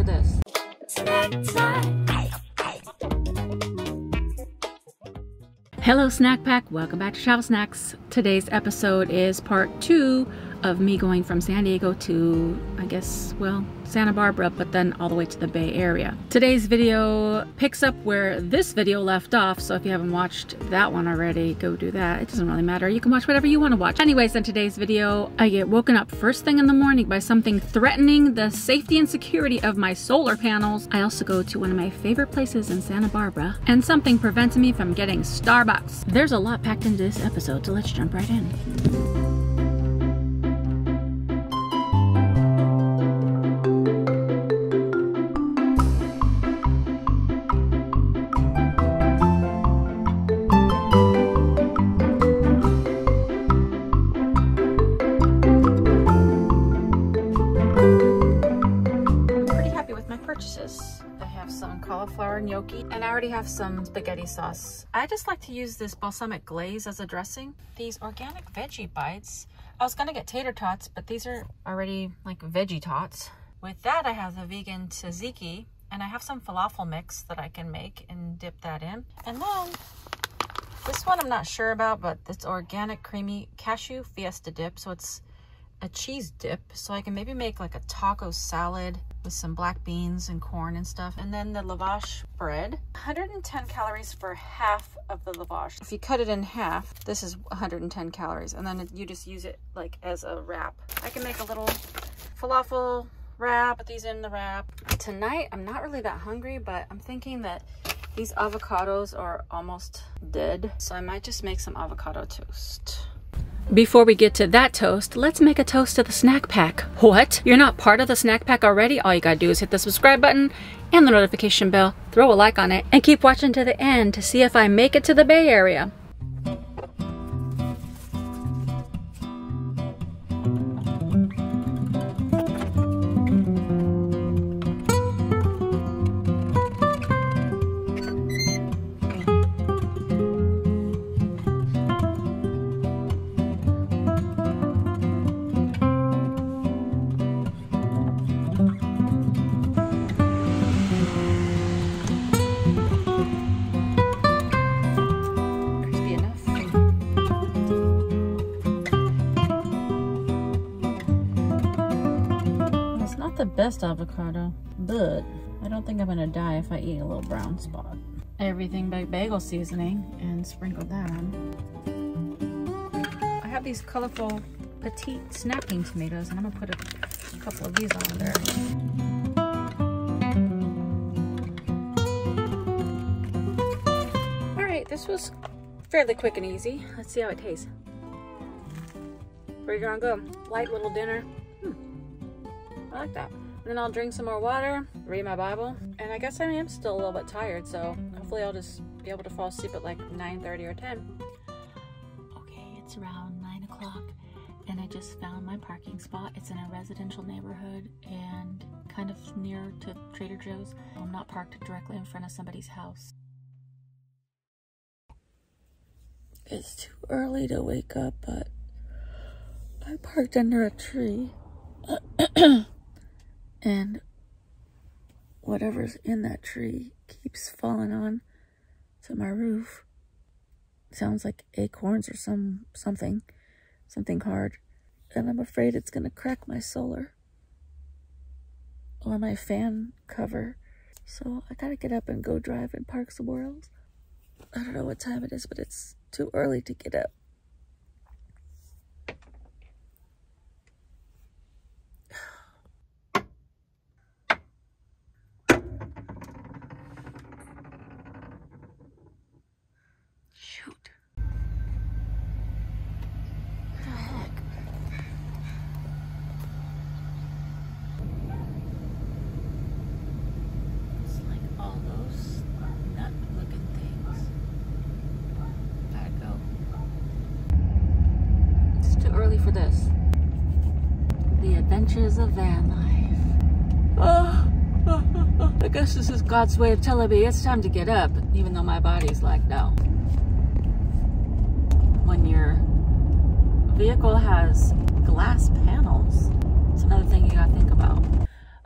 for this. Hello snack pack, welcome back to Travel Snacks. Today's episode is part 2 of me going from San Diego to, I guess, well, Santa Barbara, but then all the way to the Bay Area. Today's video picks up where this video left off, so if you haven't watched that one already, go do that. It doesn't really matter. You can watch whatever you want to watch. Anyways, in today's video, I get woken up first thing in the morning by something threatening the safety and security of my solar panels. I also go to one of my favorite places in Santa Barbara, and something prevents me from getting Starbucks. There's a lot packed into this episode, so let's jump right in. Gnocchi, and I already have some spaghetti sauce. I just like to use this balsamic glaze as a dressing. These organic veggie bites, I was gonna get tater tots, but these are already like veggie tots. With that, I have the vegan tzatziki, and I have some falafel mix that I can make and dip that in. And then this one I'm not sure about, but it's organic creamy cashew fiesta dip, so it's a cheese dip, so I can maybe make like a taco salad with some black beans and corn and stuff. And then the lavash bread, 110 calories for half of the lavash. If you cut it in half, this is 110 calories, and then you just use it like as a wrap. I can make a little falafel wrap, put these in the wrap. Tonight, I'm not really that hungry, but I'm thinking that these avocados are almost dead, so I might just make some avocado toast. Before we get to that toast, let's make a toast to the snack pack. What? You're not part of the snack pack already? All you gotta do is hit the subscribe button and the notification bell, throw a like on it, and keep watching to the end to see if I make it to the Bay Area. The best avocado, but I don't think I'm gonna die if I eat a little brown spot. Everything but bagel seasoning, and sprinkle that on. I have these colorful petite snacking tomatoes, and I'm gonna put a couple of these on there. All right, this was fairly quick and easy. Let's see how it tastes. Pretty darn good. Light little dinner. I like that. And then I'll drink some more water, read my Bible, and I guess I am still a little bit tired, so hopefully I'll just be able to fall asleep at like 9:30 or 10. Okay, it's around 9 o'clock, and I just found my parking spot. It's in a residential neighborhood and kind of near to Trader Joe's. I'm not parked directly in front of somebody's house. It's too early to wake up, but I parked under a tree. And whatever's in that tree keeps falling on to my roof. Sounds like acorns or something hard. And I'm afraid it's gonna crack my solar or my fan cover. So I gotta get up and go drive and park somewhere else. I don't know what time it is, but it's too early to get up. For this, the adventures of van life. I guess this is God's way of telling me it's time to get up, even though my body's like no. When your vehicle has glass panels, it's another thing you gotta think about.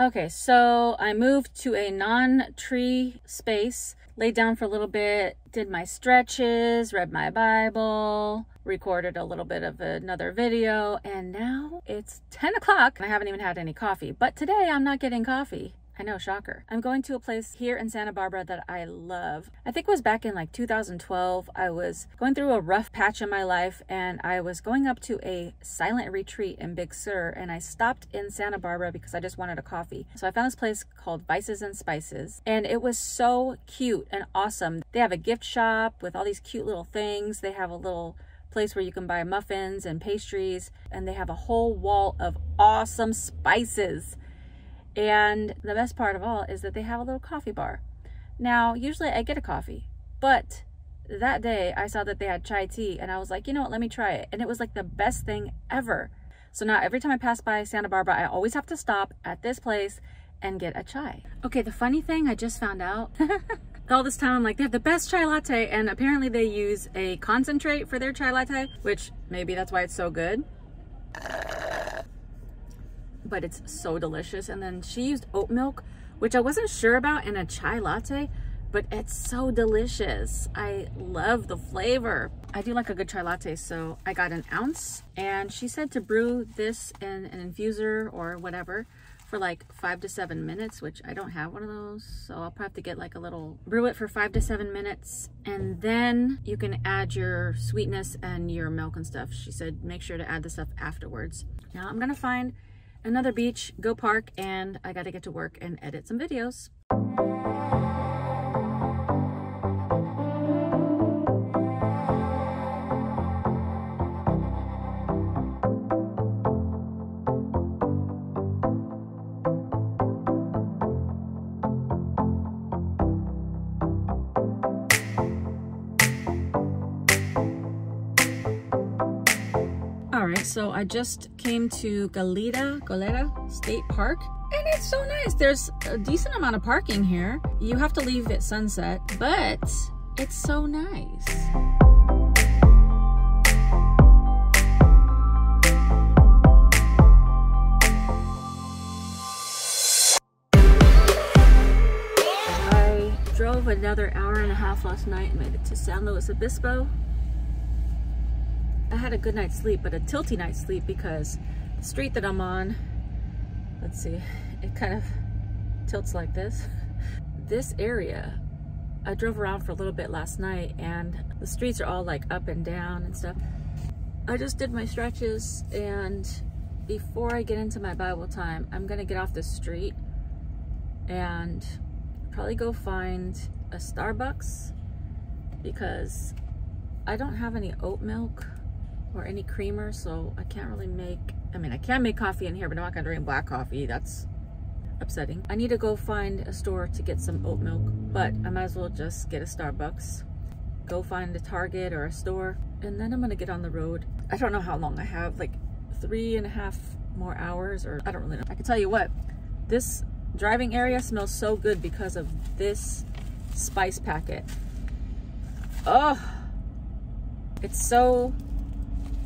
Okay, so I moved to a non-tree space, laid down for a little bit, did my stretches, read my Bible, recorded a little bit of another video, and now it's 10 o'clock. I haven't even had any coffee, but today I'm not getting coffee. I know, shocker. I'm going to a place here in Santa Barbara that I love. I think it was back in like 2012. I was going through a rough patch in my life and I was going up to a silent retreat in Big Sur, and I stopped in Santa Barbara because I just wanted a coffee. So I found this place called Vices and Spices, and it was so cute and awesome. They have a gift shop with all these cute little things. They have a little place where you can buy muffins and pastries, and they have a whole wall of awesome spices. And the best part of all is that they have a little coffee bar. Now, usually I get a coffee, but that day I saw that they had chai tea and I was like, you know what, let me try it. And it was like the best thing ever. So now every time I pass by Santa Barbara, I always have to stop at this place and get a chai. Okay, the funny thing I just found out, all this time I'm like, they have the best chai latte, and apparently they use a concentrate for their chai latte, which maybe that's why it's so good. But it's so delicious. And then she used oat milk, which I wasn't sure about in a chai latte, but it's so delicious. I love the flavor. I do like a good chai latte, so I got an ounce, and she said to brew this in an infuser or whatever for like 5 to 7 minutes, which I don't have one of those, so I'll probably have to get like a little, brew it for 5 to 7 minutes, and then you can add your sweetness and your milk and stuff. She said make sure to add the stuff afterwards. Now I'm gonna find another beach, go park, and I gotta get to work and edit some videos. So I just came to Goleta State Park, and it's so nice. There's a decent amount of parking here. You have to leave at sunset, but it's so nice. I drove another hour and a half last night and made it to San Luis Obispo. I had a good night's sleep, but a tilty night's sleep, because the street that I'm on, let's see, it kind of tilts like this. This area, I drove around for a little bit last night, and the streets are all like up and down and stuff. I just did my stretches, and before I get into my Bible time, I'm gonna get off the street and probably go find a Starbucks, because I don't have any oat milk or any creamer, so I can't really make, I mean, I can make coffee in here, but I'm not gonna drink black coffee. That's upsetting. I need to go find a store to get some oat milk, but I might as well just get a Starbucks, go find a Target or a store, and then I'm gonna get on the road. I don't know how long I have, like 3.5 more hours, or I don't really know. I can tell you what, this driving area smells so good because of this spice packet. Oh, it's so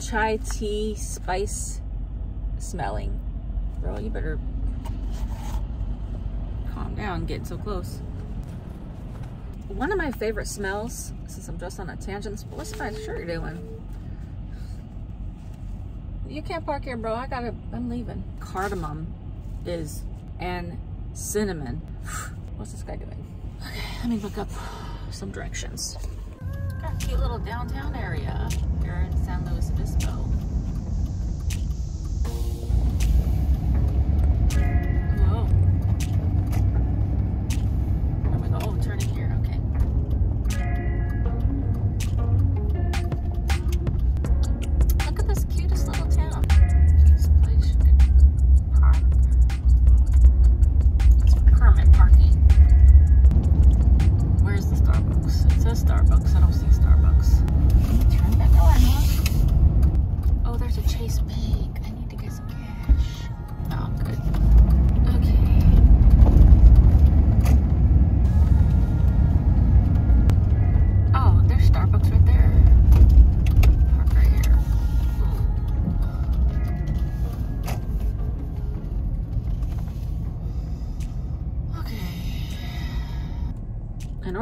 chai tea spice smelling. Girl, you better calm down getting so close. One of my favorite smells, since I'm just on a tangent, what's my shirt doing? You can't park here, bro. I'm leaving. Cardamom is, and cinnamon. What's this guy doing? Okay, let me look up some directions. Cute little downtown area here in San Luis Obispo.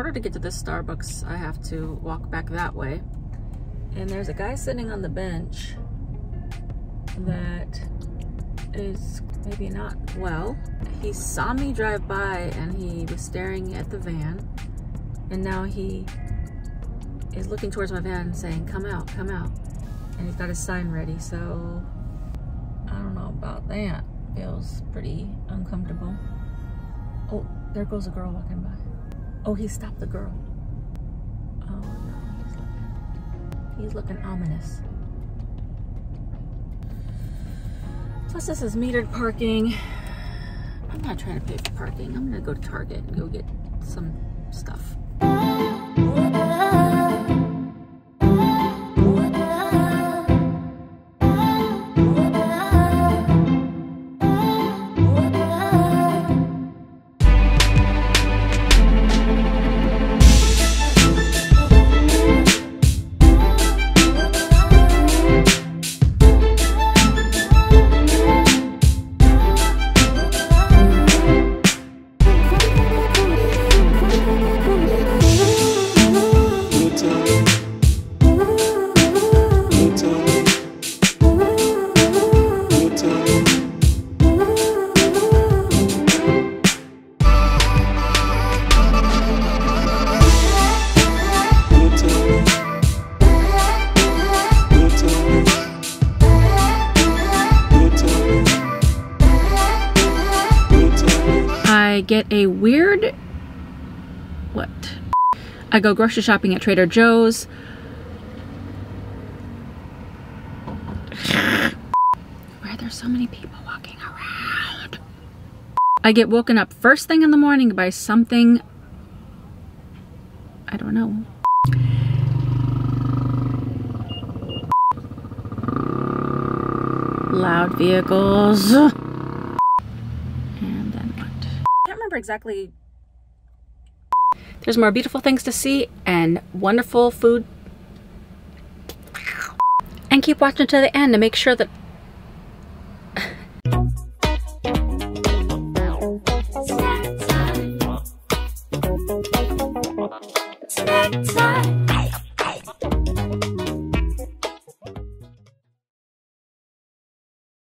order to get to this Starbucks, I have to walk back that way. And there's a guy sitting on the bench that is maybe not well. He saw me drive by and he was staring at the van, and now he is looking towards my van saying, "Come out, come out." And he's got his sign ready, so I don't know about that. Feels pretty uncomfortable. Oh, there goes a girl walking by. Oh, he stopped the girl. Oh no, he's looking ominous. Plus this is metered parking. I'm not trying to pay for parking. I'm gonna go to Target and go get some stuff. Get a weird, what? I go grocery shopping at Trader Joe's. Why are there so many people walking around? I get woken up first thing in the morning by something, I don't know. Loud vehicles. Exactly. There's more beautiful things to see and wonderful food, and keep watching to the end to make sure that